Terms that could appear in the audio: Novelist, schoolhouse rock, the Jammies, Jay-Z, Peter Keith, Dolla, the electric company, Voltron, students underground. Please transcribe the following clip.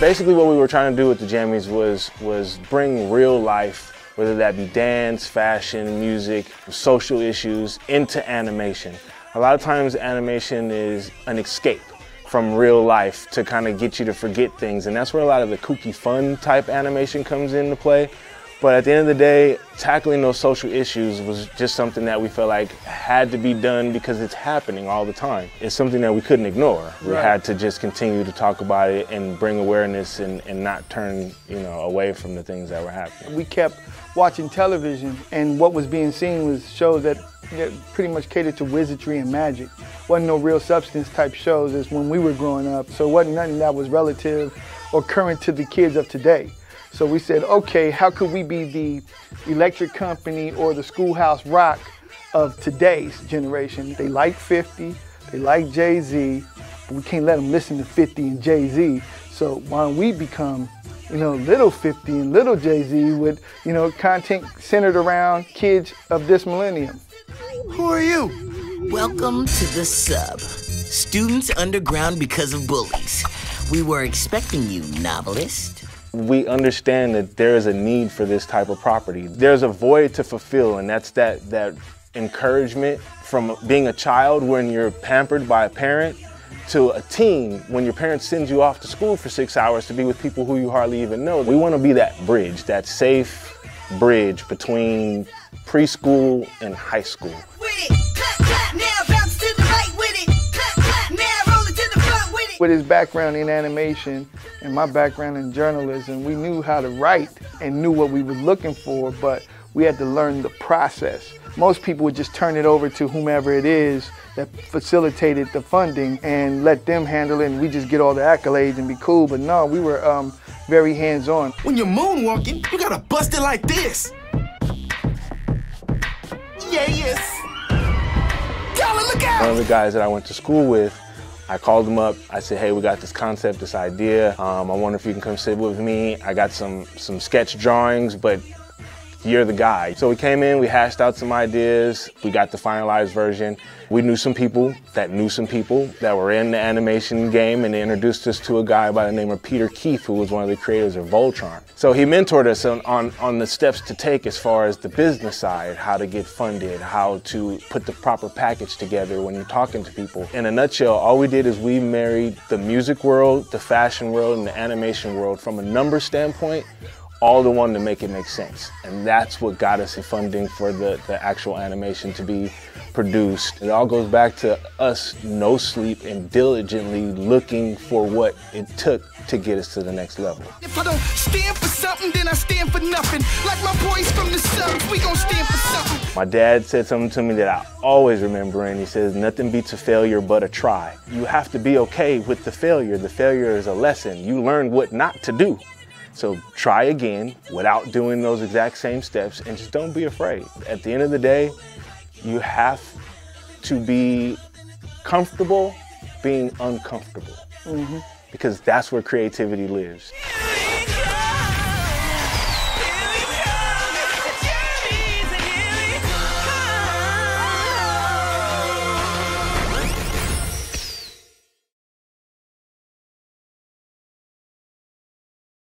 Basically what we were trying to do with the Jammies was bring real life, whether that be dance, fashion, music, social issues, into animation. A lot of times animation is an escape from real life to kind of get you to forget things, and that's where a lot of the kooky fun type animation comes into play. But at the end of the day, tackling those social issues was just something that we felt like had to be done because it's happening all the time. It's something that we couldn't ignore. We had to just continue to talk about it and bring awareness and not turn, you know, away from the things that were happening. We kept watching television, and what was being seen was shows that pretty much catered to wizardry and magic. Wasn't no real substance type shows as when we were growing up, so it wasn't nothing that was relative or current to the kids of today. So we said, okay, how could we be the Electric Company or the Schoolhouse Rock of today's generation? They like 50, they like Jay-Z, but we can't let them listen to 50 and Jay-Z. So why don't we become, you know, little 50 and little Jay-Z with, you know, content centered around kids of this millennium. Who are you? Welcome to the sub. Students underground because of bullies. We were expecting you, Novelist. We understand that there is a need for this type of property. There's a void to fulfill, and that's that encouragement from being a child when you're pampered by a parent to a teen when your parents send you off to school for 6 hours to be with people who you hardly even know. We want to be that bridge, that safe bridge between preschool and high school. With his background in animation and my background in journalism, we knew how to write and knew what we were looking for, but we had to learn the process. Most people would just turn it over to whomever it is that facilitated the funding and let them handle it, and we just get all the accolades and be cool, but no, we were very hands-on. When you're moonwalking, you gotta bust it like this. Yes. Dolla, look out! One of the guys that I went to school with, I called him up, I said, hey, we got this concept, this idea. I wonder if you can come sit with me. I got some sketch drawings, but you're the guy. So we came in, we hashed out some ideas, we got the finalized version. We knew some people that were in the animation game, and they introduced us to a guy by the name of Peter Keith, who was one of the creators of Voltron. So he mentored us on the steps to take as far as the business side, how to get funded, how to put the proper package together when you're talking to people. In a nutshell, all we did is we married the music world, the fashion world, and the animation world from a number standpoint, all to one to make it make sense. And that's what got us the funding for the actual animation to be produced. It all goes back to us no sleep and diligently looking for what it took to get us to the next level. If I don't stand for something, then I stand for nothing. Like my boys from the subs, we gon' stand for something. My dad said something to me that I always remember, and he says, nothing beats a failure but a try. You have to be okay with the failure. The failure is a lesson. You learn what not to do. So try again without doing those exact same steps, and just don't be afraid. At the end of the day, you have to be comfortable being uncomfortable, because that's where creativity lives.